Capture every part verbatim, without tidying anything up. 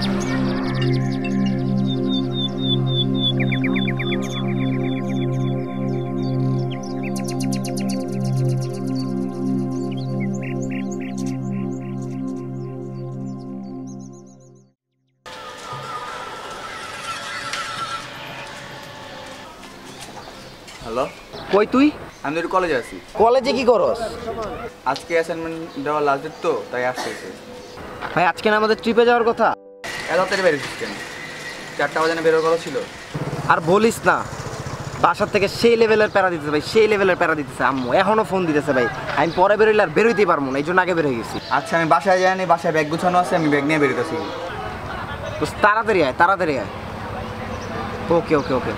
Hello কই তুই আমি তো কলেজে আছি কলেজে কি করস আজকে অ্যাসাইনমেন্ট দেওয়া লাস্ট ডেট তো তাই আসতেছি ভাই আজকে না আমাদের ট্রিপে যাওয়ার কথা এত তাড়াতাড়ি বের হইছিস কেন চারটা বাজে না বের হওয়ার কথা ছিল আর বলিস না বাসা থেকে সেই লেভেলের প্যারা দিতেছে ভাই সেই লেভেলের প্যারা দিতেছে আম্মু এখনো ফোন দিতেছে ভাই আমি পরে বের হইলে আর বের হইতে পারবো না এইজন্য আগে বের হয়ে গেছি আচ্ছা আমি বাসায় যাই না বাসায় ব্যাগ গুছানো আছে আমি ব্যাগ নিয়ে বের হইতাছি বস তাড়াতাড়ি আয় তাড়াতাড়ি আয় ওকে ওকে ওকে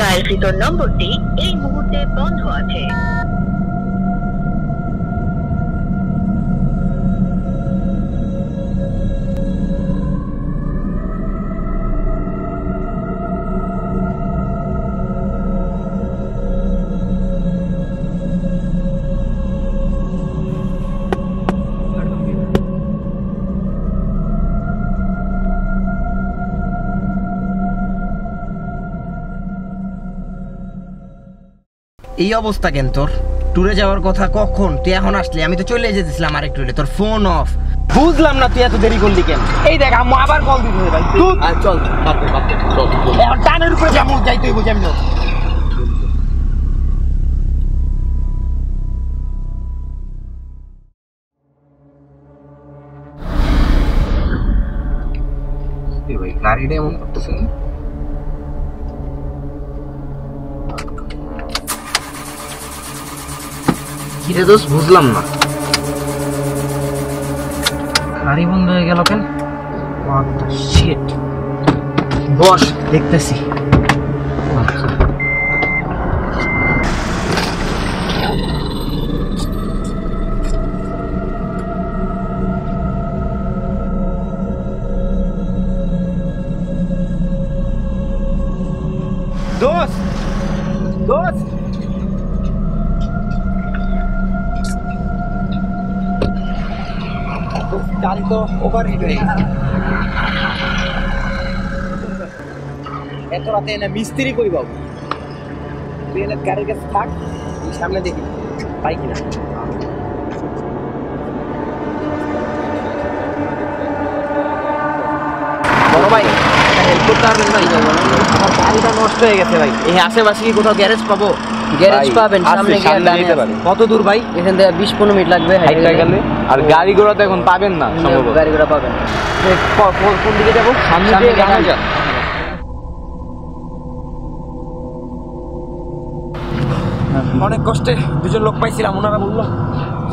ডায়ালকৃত নম্বরটি এই মুহূর্তে বন্ধ আছে এই অবস্থা কেন তোর ট্যুরে যাওয়ার কথা কখন তুই এখন আসলি আমি তো চলে যেতেছিলাম আরেকটু হলে তোর ফোন অফ বুঝলাম না তুই এত দেরি করলি কেন এই দেখ আম্মু আবার কল দিতে হবে ভাই তুই আর চল বাপ রে বাপ চল এখন টানের উপরে যাবো যাই তুই বুঝামি না এই ভাই গাড়িটা এমন করতেছ না কিরে দোষ বুঝলাম না গাড়ি বন্ধ হয়ে গেল কেন শিট বস দেখতেছি দোষ দোষ tanto over hidey eto rate na mistri koi babo tene gari ke thak samne dekhi pai kina boro bhai help kortar bhai gari ta noshto hoye geche bhai ei ashebashe ki kotho garage pabo garage paben samne gari koto dur bhai ekhan theke বিশ পনেরো minute lagbe high gale আর গাড়ি ঘোড়া তো এখন পাবেন না সম্ভবত গাড়ি ঘোড়া পাবেন কোন দিকে যাব সামনে দিয়ে গাড়ি যা অনেক কষ্টে দুজন লোক পাইছিলাম ওনারা বলল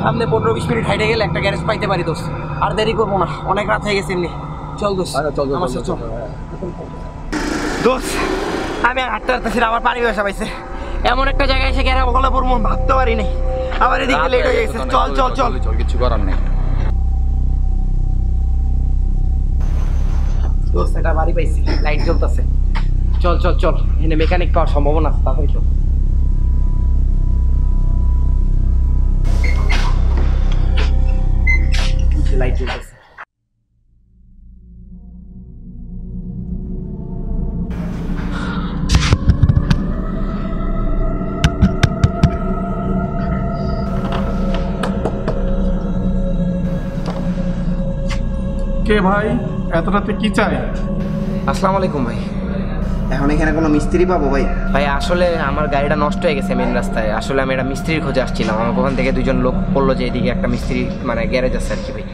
সামনে পনেরো বিশ মিনিট হাইটে গেলে একটা গ্যারেজ পাইতে পারি দোস্ত আর দেরি করব না অনেক রাত হয়ে গেছে এমনি চল দোস্ত আমার সাথে চল দোস্ত আমি আর হাঁটতে হাঁটতেছি আমার পানি ব্যবসা পাইছে এমন একটা জায়গায় এসে গেরা বকলা পড়মু ভাবতে পারি নাই আবার এদিকে লেট হয়ে গেছে চল চল চল চল কিছু করার নেই দোস্ত এটা বাড়ি পাইছি লাইট জ্বলতাছে চল চল চল এখানে মেকানিক পাওয়ার সম্ভাবনা আছে তাড়াতাড়ি চল লাইট জ্বলতাছে কে ভাই এত রাতে কি চাই? আসসালামু আলাইকুম ভাই, এখন এখানে কোনো মিস্ত্রি পাবো ভাই? ভাই আসলে আমার গাড়িটা নষ্ট হয়ে গেছে মেন রাস্তায়, আসলে আমি একটা মিস্ত্রির খোঁজে আসছিলাম। আমার ওখান থেকে দুজন লোক বললো যে এদিকে একটা মিস্ত্রি মানে গ্যারেজ আছে আর কি ভাই।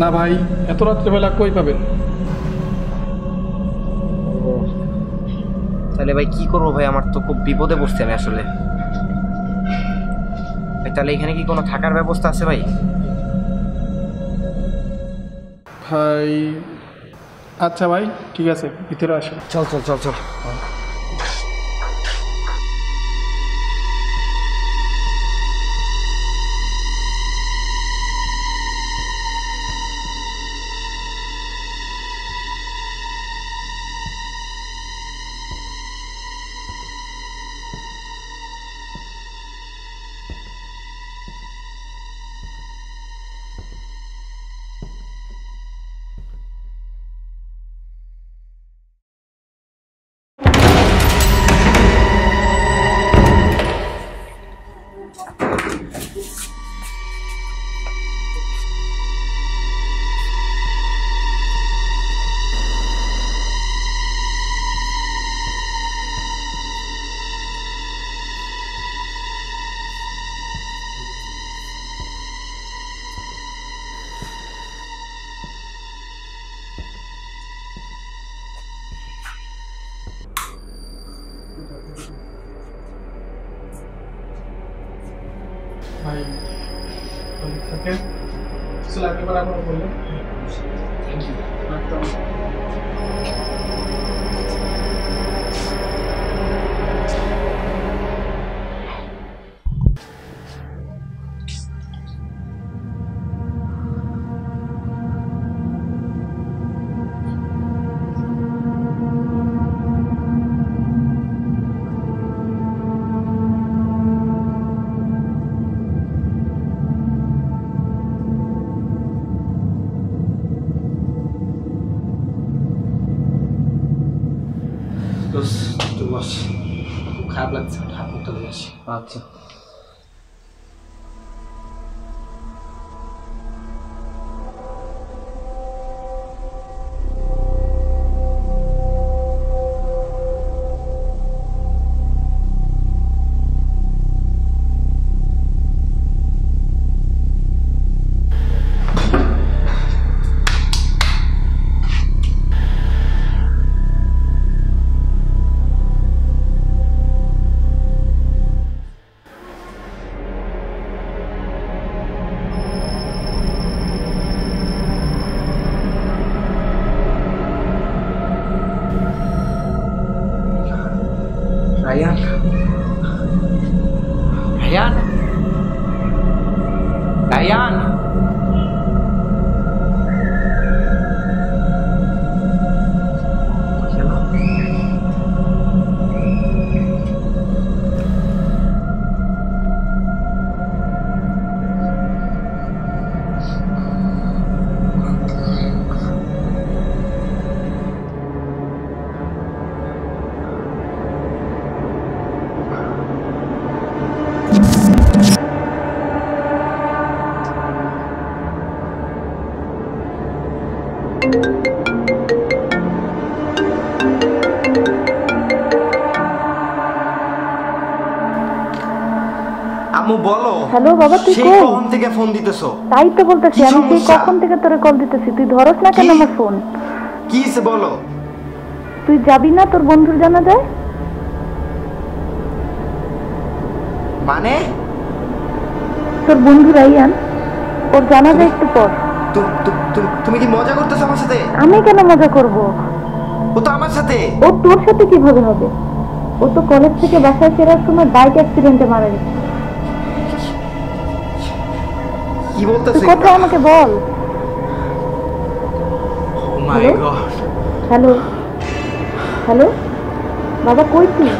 না ভাই এত রাত্রেবেলা কই পাবেন? তাহলে ভাই কি করবো ভাই, আমার তো খুব বিপদে পড়ছে আমি আসলে। তাহলে এখানে কি কোনো থাকার ব্যবস্থা আছে ভাই? ভাই আচ্ছা ভাই ঠিক আছে, ভিতরে আসো। চল চল চল চল। খারাপ লাগছে, হাত মুখটা ধরে আসি। আচ্ছা আমি কেন মজা করবো? ও তো আমার সাথে। ও তোর সাথে কিভাবে হবে? ও তো কলেজ থেকে বাসায় ফেরার সময় বাইক অ্যাক্সিডেন্টে মারা গেছে। কি বলতেছে কথা আমাকে বল। Oh my god. Hello hello বাবা কই তুই?